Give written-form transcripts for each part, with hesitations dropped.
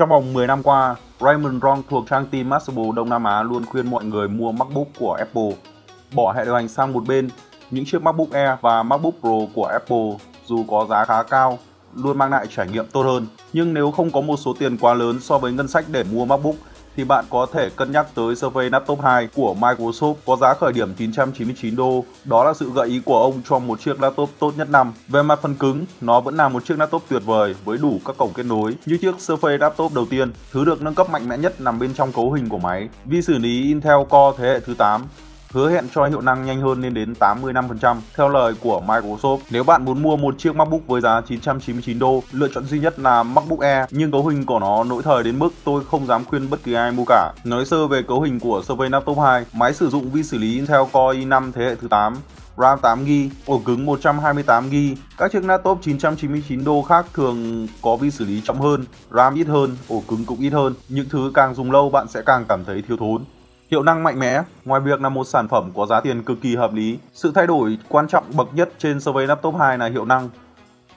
Trong vòng 10 năm qua, Raymond Wong thuộc trang team Mashable Đông Nam Á luôn khuyên mọi người mua MacBook của Apple. Bỏ hệ điều hành sang một bên, những chiếc MacBook Air và MacBook Pro của Apple dù có giá khá cao, luôn mang lại trải nghiệm tốt hơn. Nhưng nếu không có một số tiền quá lớn so với ngân sách để mua MacBook, thì bạn có thể cân nhắc tới Surface Laptop 2 của Microsoft có giá khởi điểm 999 đô. Đó là sự gợi ý của ông cho một chiếc laptop tốt nhất năm. Về mặt phần cứng, nó vẫn là một chiếc laptop tuyệt vời với đủ các cổng kết nối. Như chiếc Surface Laptop đầu tiên, thứ được nâng cấp mạnh mẽ nhất nằm bên trong cấu hình của máy. Vi xử lý Intel Core thế hệ thứ 8 hứa hẹn cho hiệu năng nhanh hơn lên đến 85% theo lời của Microsoft. Nếu bạn muốn mua một chiếc MacBook với giá 999 đô, lựa chọn duy nhất là MacBook Air, nhưng cấu hình của nó lỗi thời đến mức tôi không dám khuyên bất kỳ ai mua cả. Nói sơ về cấu hình của Surface Laptop 2, máy sử dụng vi xử lý Intel Core i5 thế hệ thứ 8, RAM 8GB, ổ cứng 128GB. Các chiếc laptop 999 đô khác thường có vi xử lý chậm hơn, RAM ít hơn, ổ cứng cũng ít hơn. Những thứ càng dùng lâu bạn sẽ càng cảm thấy thiếu thốn. Hiệu năng mạnh mẽ, ngoài việc là một sản phẩm có giá tiền cực kỳ hợp lý, sự thay đổi quan trọng bậc nhất trên Surface Laptop 2 là hiệu năng.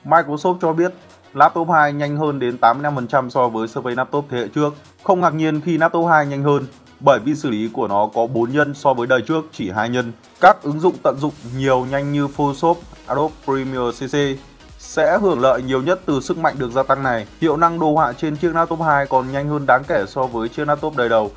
Microsoft cho biết Laptop 2 nhanh hơn đến 85% so với Surface Laptop thế hệ trước. Không ngạc nhiên khi Laptop 2 nhanh hơn, bởi vi xử lý của nó có 4 nhân so với đời trước chỉ 2 nhân. Các ứng dụng tận dụng nhiều nhanh như Photoshop, Adobe Premiere CC sẽ hưởng lợi nhiều nhất từ sức mạnh được gia tăng này. Hiệu năng đồ họa trên chiếc Laptop 2 còn nhanh hơn đáng kể so với chiếc Laptop đời đầu.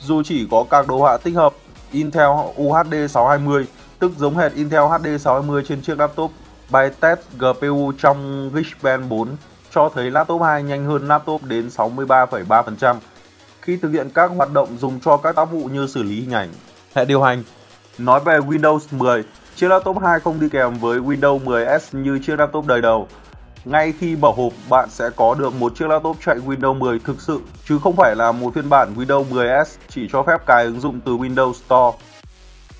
Dù chỉ có card đồ họa tích hợp Intel UHD 620, tức giống hệt Intel HD 620 trên chiếc laptop, bài test GPU trong Geekbench 4 cho thấy laptop 2 nhanh hơn laptop đến 63,3% khi thực hiện các hoạt động dùng cho các tác vụ như xử lý hình ảnh, hệ điều hành. Nói về Windows 10, chiếc laptop 2 không đi kèm với Windows 10S như chiếc laptop đời đầu. Ngay khi mở hộp, bạn sẽ có được một chiếc laptop chạy Windows 10 thực sự, chứ không phải là một phiên bản Windows 10S chỉ cho phép cài ứng dụng từ Windows Store.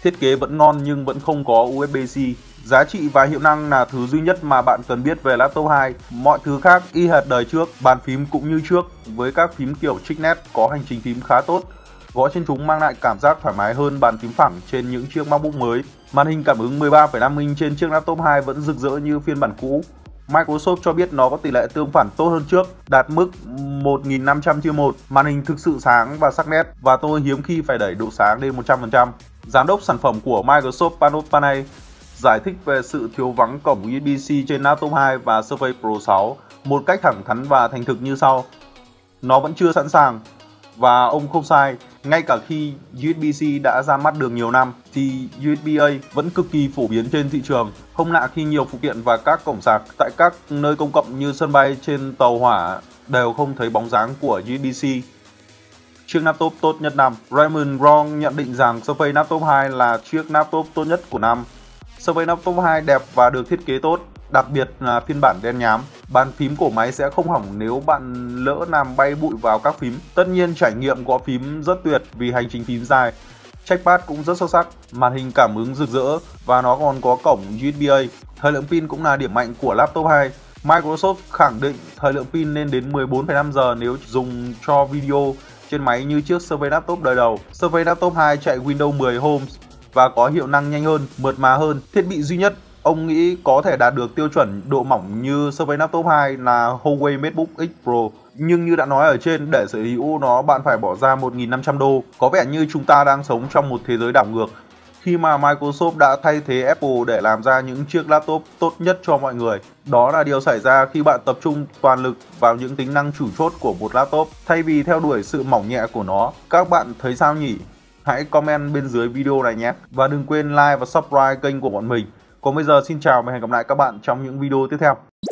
Thiết kế vẫn ngon nhưng vẫn không có USB-C. Giá trị và hiệu năng là thứ duy nhất mà bạn cần biết về laptop 2. Mọi thứ khác y hệt đời trước, bàn phím cũng như trước, với các phím kiểu chích nét có hành trình phím khá tốt. Gõ trên chúng mang lại cảm giác thoải mái hơn bàn phím phẳng trên những chiếc MacBook mới. Màn hình cảm ứng 13,5 inch trên chiếc laptop 2 vẫn rực rỡ như phiên bản cũ. Microsoft cho biết nó có tỷ lệ tương phản tốt hơn trước, đạt mức 1500:1. Màn hình thực sự sáng và sắc nét, và tôi hiếm khi phải đẩy độ sáng lên 100%. Giám đốc sản phẩm của Microsoft Panos Panay giải thích về sự thiếu vắng cổng USB-C trên Laptop 2 và Surface Pro 6 một cách thẳng thắn và thành thực như sau. Nó vẫn chưa sẵn sàng, và ông không sai, ngay cả khi USB-C đã ra mắt được nhiều năm thì USB-A vẫn cực kỳ phổ biến trên thị trường. Không lạ khi nhiều phụ kiện và các cổng sạc tại các nơi công cộng như sân bay, trên tàu hỏa đều không thấy bóng dáng của USB-C. Chiếc laptop tốt nhất năm. Raymond Wong nhận định rằng Surface Laptop 2 là chiếc laptop tốt nhất của năm. Surface Laptop 2 đẹp và được thiết kế tốt, đặc biệt là phiên bản đen nhám. Bàn phím của máy sẽ không hỏng nếu bạn lỡ làm bay bụi vào các phím. Tất nhiên trải nghiệm gõ phím rất tuyệt vì hành trình phím dài. Trackpad cũng rất xuất sắc, màn hình cảm ứng rực rỡ và nó còn có cổng USB-A. Thời lượng pin cũng là điểm mạnh của Laptop 2. Microsoft khẳng định thời lượng pin lên đến 14,5 giờ nếu dùng cho video trên máy như chiếc Surface Laptop đời đầu. Surface Laptop 2 chạy Windows 10 Home và có hiệu năng nhanh hơn, mượt mà hơn. Thiết bị duy nhất ông nghĩ có thể đạt được tiêu chuẩn độ mỏng như Surface Laptop 2 là Huawei MateBook X Pro. Nhưng như đã nói ở trên, để sở hữu nó bạn phải bỏ ra 1500 đô. Có vẻ như chúng ta đang sống trong một thế giới đảo ngược, khi mà Microsoft đã thay thế Apple để làm ra những chiếc laptop tốt nhất cho mọi người. Đó là điều xảy ra khi bạn tập trung toàn lực vào những tính năng chủ chốt của một laptop, thay vì theo đuổi sự mỏng nhẹ của nó. Các bạn thấy sao nhỉ? Hãy comment bên dưới video này nhé! Và đừng quên like và subscribe kênh của bọn mình. Còn bây giờ xin chào và hẹn gặp lại các bạn trong những video tiếp theo.